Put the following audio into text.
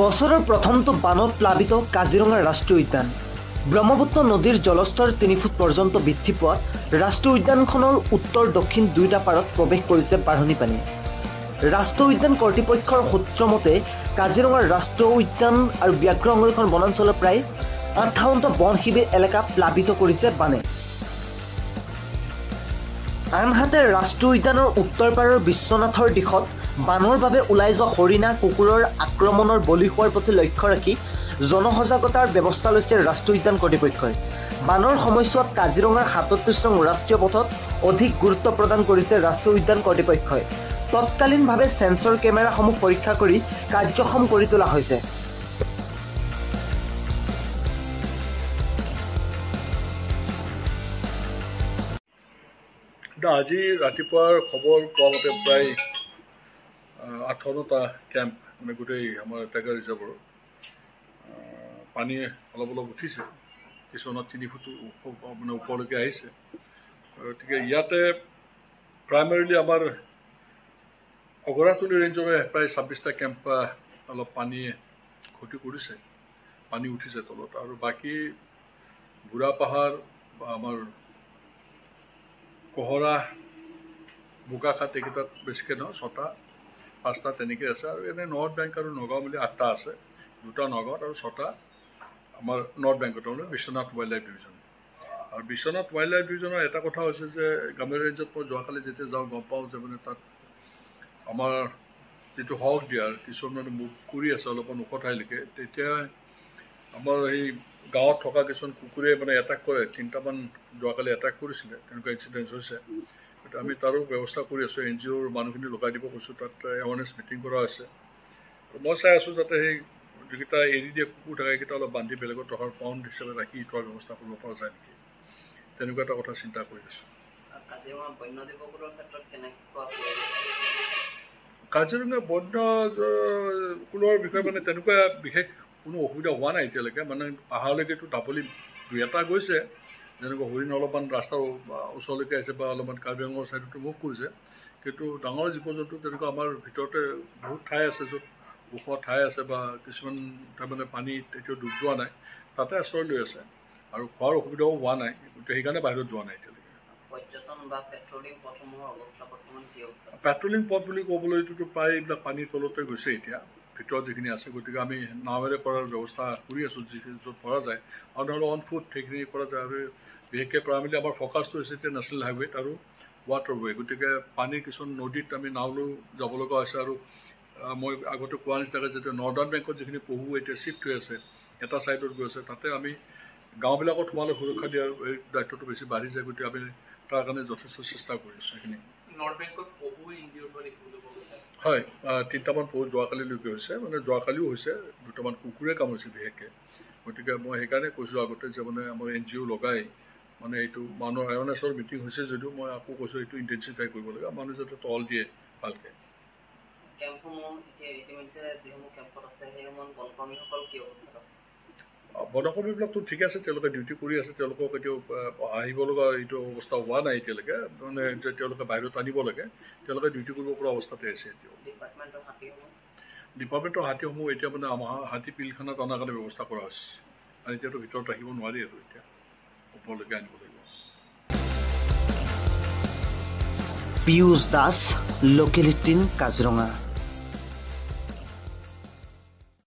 বছৰেৰ প্ৰথমত বানত প্লাবিত কাজিৰঙা ৰাষ্ট্ৰীয় উদ্যান ব্ৰহ্মপুত্ৰ নদীৰ জলস্তৰ ৩ ফুট পৰ্যন্ত বৃদ্ধি পোৱাত ৰাষ্ট্ৰীয় উদ্যানখনৰ উত্তৰ দক্ষিণ দুইটা পাৰত প্ৰৱেশ কৰিছে বাঢ়নী পানী। ৰাষ্ট্ৰীয় উদ্যান কৰ্তৃপক্ষৰ সূত্ৰমতে কাজিৰঙা ৰাষ্ট্ৰীয় উদ্যান আৰু ব্যাঘ্ৰ সংৰক্ষণ বনাঞ্চলৰ প্ৰায় ৫৮টা বন শিবিৰ এলেকা প্লাবিত কৰিছে বানে। আনহাতে ৰাষ্ট্ৰীয় উদ্যানৰ উত্তৰ পাৰৰ বিশ্বনাথৰ দিশত বানৰ বাবে ওলাই যোৱা হৰিণা কুকুৰৰ আক্ৰমণৰ বলি হোৱাৰ প্ৰতি লক্ষ্য ৰাখি জনসজাগতাৰ ব্যৱস্থা লৈছে ৰাষ্ট্ৰীয় উদ্যান কৰ্তৃপক্ষই। বানৰ সময়ছোৱাত কাজিৰঙাৰ ৩৭ নং ৰাষ্ট্ৰীয় পথত অধিক গুৰুত্ব প্ৰদান কৰিছে ৰাষ্ট্ৰীয় উদ্যান কৰ্তৃপক্ষই। তৎকালীনভাৱে সেন্সৰ কেমেৰাসমূহ পৰীক্ষা কৰি কাৰ্যক্ষম কৰি তোলা হৈছে। আজি ৰাতিপুৱাৰ খবৰ পোৱা মতে প্ৰায় ৫৮টা কেম্প মানে গোটেই আমাৰ টাইগাৰ ৰিজাৰ্ভৰ পানী অলপ অলপ উঠিছে, কিছুমানত ৩ ফুট মানে ওপৰলৈকে আহিছে। গতিকে ইয়াতে প্ৰাইমাৰিলি আমাৰ অগৰাতলী ৰেঞ্জৰে প্ৰায় ২৬টা কেম্প অলপ পানীয়ে ক্ষতি কৰিছে, পানী উঠিছে তলত। আৰু বাকী বুঢ়া পাহাৰ বা আমাৰ কোহৰা বোকাখাত এইকেইটাত বেছিকৈ নহয়, ৬টা ৫টা তেনেকৈ আছে। আৰু এনেই নৰ্থ বেংক আৰু নগাঁও মিলি ৮টা আছে, ২টা নগাঁৱত আৰু ৬টা আমাৰ নৰ্থ বেংকত, তাৰমানে বিশ্বনাথ ৱাইল্ড লাইফ ডিভিজন। আৰু বিশ্বনাথ ৱাইল্ড লাইফ ডিভিজনৰ এটা কথা হৈছে যে গামীৰ ৰেঞ্জত মই যোৱাকালি যেতিয়া যাওঁ গম পাওঁ যে মানে তাত আমাৰ যিটো হক দিয়াৰ কিছুমান মুভ কৰি আছে অলপমান ওখ ঠাইলৈকে, তেতিয়া আমাৰ এই গাঁৱত থকা কিছুমান কুকুৰে মানে এটাক কৰে, ৩টামান যোৱাকালি এটাক কৰিছিলে, তেনেকুৱা ইনচিডেণ্ট হৈছে। গতিকে আমি তাৰো ব্যৱস্থা কৰি আছোঁ, এন জি অ'ৰ মানুহখিনি লগাই দিব কৈছোঁ, তাত এৱাৰনেছ মিটিং কৰা হৈছে। মই চাই আছোঁ যাতে সেই যিকেইটা এৰি দিয়া কুকুৰ থাকে সেইকেইটা অলপ বান্ধি বেলেগত টকাৰ পাউণ্ড হিচাপে ৰাখি থোৱাৰ ব্যৱস্থা কৰিব পৰা যায় নেকি, তেনেকুৱা এটা কথা চিন্তা কৰি আছোঁ। কাজিৰঙা বন্য কুলৰ বিষয়ে মানে তেনেকুৱা বিশেষ কোনো অসুবিধা হোৱা নাই এতিয়ালৈকে, মানে পাহাৰলৈকেতো ঢাপলি ২টা গৈছে, যেনেকৈ হৰিণ অলপমান ৰাস্তাৰ ওচৰলৈকে আহিছে বা অলপমান কাৰ্বি আংলৰ ছাইডতো মুভ কৰিছে, কিন্তু ডাঙৰ জীৱ জন্তু তেনেকুৱা আমাৰ ভিতৰতে বহুত ঠাই আছে য'ত ওখ ঠাই আছে বা কিছুমান তাৰমানে পানীত এতিয়াও ডুব যোৱা নাই, তাতে আশ্ৰয় লৈ আছে আৰু খোৱাৰ অসুবিধাও হোৱা নাই, গতিকে সেইকাৰণে বাহিৰত যোৱা নাই এতিয়ালৈকে। পেট্ৰলিং পথ বুলি ক'বলৈতো প্ৰায় এইবিলাক পানীৰ তলতে গৈছে এতিয়া, ভিতৰত যিখিনি আছে। গতিকে আমি নাৱেৰে কৰাৰ ব্যৱস্থা কৰি আছোঁ, যিখিনি য'ত পৰা যায় আৰু নহ'লে অন ফুট সেইখিনি কৰা যায়। আৰু বিশেষকৈ প্ৰাইমেলি আমাৰ ফ'কাছটো হৈছে এতিয়া নেশ্যনেল হাইৱেত আৰু ৱাটাৰৱে, গতিকে পানী কিছুমান নদীত আমি নাও লৈ যাব লগা হৈছে। আৰু মই আগতে কোৱা নিচিনাকৈ যেতিয়া নৰ্দাৰ্ণ বেংকত যিখিনি পহু এতিয়া শ্বিফ্ট হৈ আছে, এটা ছাইডত গৈ আছে, তাতে আমি গাঁওবিলাকত সোমালে সুৰক্ষা দিয়াৰ এই দায়িত্বটো বেছি বাঢ়ি যায়, গতিকে আমি তাৰ কাৰণে যথেষ্ট চেষ্টা কৰি আছোঁ। সেইখিনি হয়, ৩টামান পহু যোৱাকালিলৈকে হৈছে, মানে যোৱাকালিও হৈছে, 2টামান কুকুৰে কামুৰিছে বিশেষকৈ। গতিকে মই সেইকাৰণে কৈছোঁ আগতে যে মানে আমাৰ এন জি অ' লগাই মানে এইটো মানুহৰ এৱাৰনেছৰ মিটিং হৈছে যদিও মই আকৌ কৈছোঁ এইটো ইণ্টেনচিফাই কৰিব লাগে, মানুহ যাতে তল দিয়ে ভালকৈ। বনকৰ্মীবিলাকতো ঠিকে আছে, তেওঁলোকে ডিউটি কৰি আছে, তেওঁলোকক এতিয়াও আহিব লগা এইটো অৱস্থা হোৱা নাই এতিয়ালৈকে, মানে যে তেওঁলোকে বাহিৰত আনিব লাগে, তেওঁলোকে ডিউটি কৰিব পৰা অৱস্থাতে আছে এতিয়াও। ডিপাৰ্টমেণ্টৰ হাতীসমূহ এতিয়া মানে আমাৰ হাতী পিলখানাত অনাৰ কাৰণে ব্যৱস্থা কৰা হৈছে, আৰু এতিয়াতো ভিতৰত ৰাখিব নোৱাৰি আৰু এতিয়া ওপৰলৈকে আনিব লাগিব। পিয়ুষ দাস, লোকেল ১৩ কাজিৰঙা।